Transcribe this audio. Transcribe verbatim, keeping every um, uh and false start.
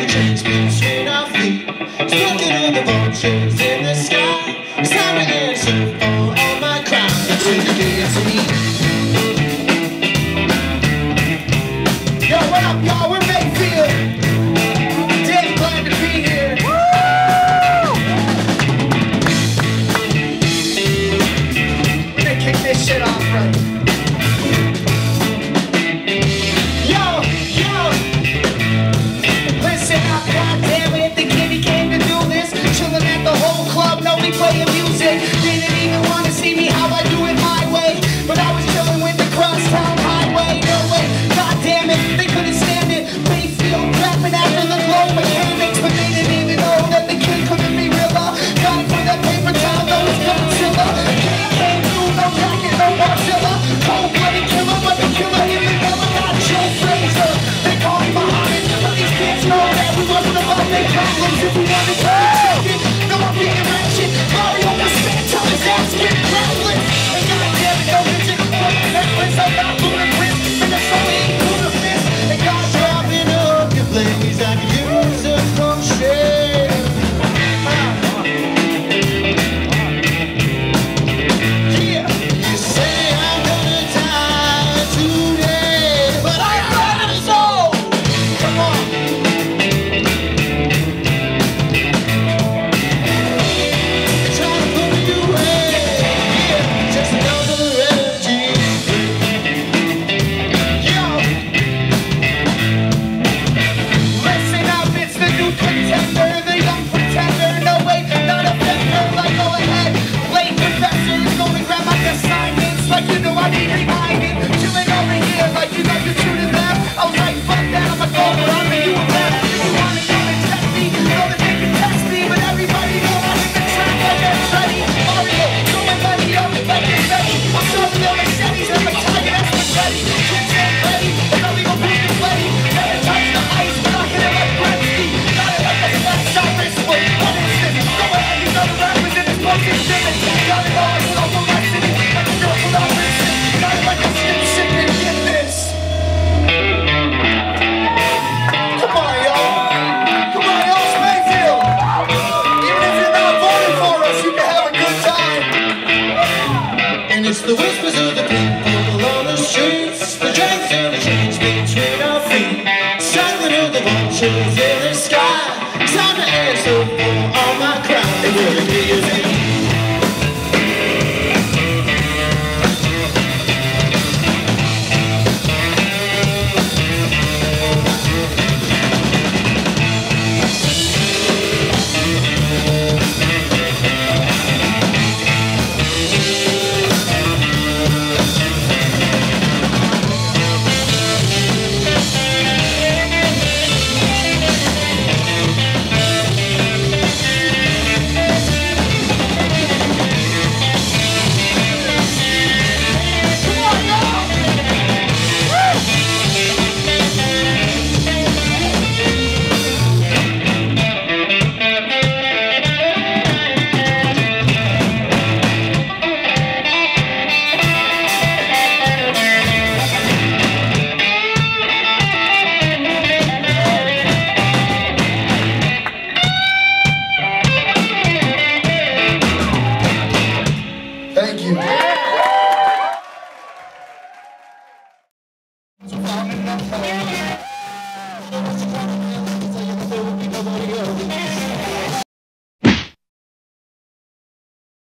Pigeons being straight off you, smoking on the vultures in the sky, slamming their surf all on my crown. That's what you do to me. Yo, what up, y'all? We're Mayfield. Damn glad to be here. Woo! We're gonna kick this shit off right. The whispers of the people on the streets, the drinks and the chains between our feet, silent of the vultures in the sky, time to answer for all my crime. It wouldn't be a thing. Thank you.